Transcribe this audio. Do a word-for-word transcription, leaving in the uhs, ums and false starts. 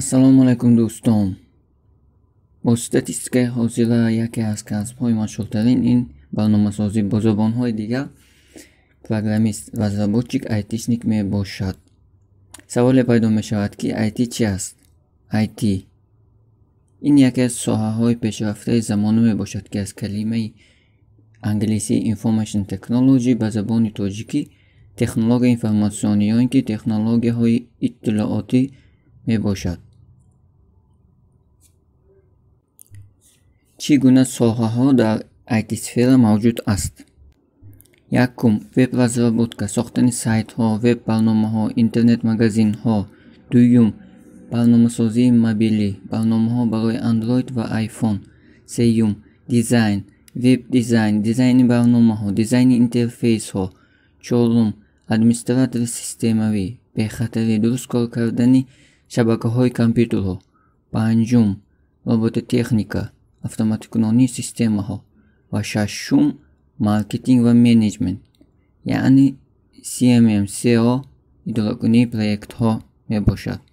السلام علیکم دوستان. با استاتیستیک حاصله یکی از کسب های مشهور ترین این برنامه سازی با زبان های دیگر پروگرامیست و زبانچیک آیتیشنیک می باشد. سوال پیدا می شود که آیتی چی است؟ آیتی این یکی از ساحه های پیشرفته زمانه می باشد که از کلمه انگلیسی Information Technology به زبان تاجیکی تکنولوژی اینفورماسیونی یا اینکه تکنولوژی های اطلاعاتی می باشد. چی گونه ساحه ها در آیتی سفیر موجود است؟ یکم وب разработка، ساختن سایت ها، وب برنامه ها، اینترنت مگزین ها. دوم برنامه سازی موبایلی، برنامه ها برای اندروید و آیفون. سوم دیزاین، وب دیزاین، دیزاین برنامه ها، دیزاین اینترفیس ها. چهارم ادمنستراتور سیستموی، به خاطر درست کار کردن شبکه های کامپیوتر ها. پنجم روبوتتکنیکا، اتوماتیک کننده سیستم ها. و ششم مارکتینگ و منیجمنت، یعنی سی ام ام سی او اداره کننده پروژه ها می باشد.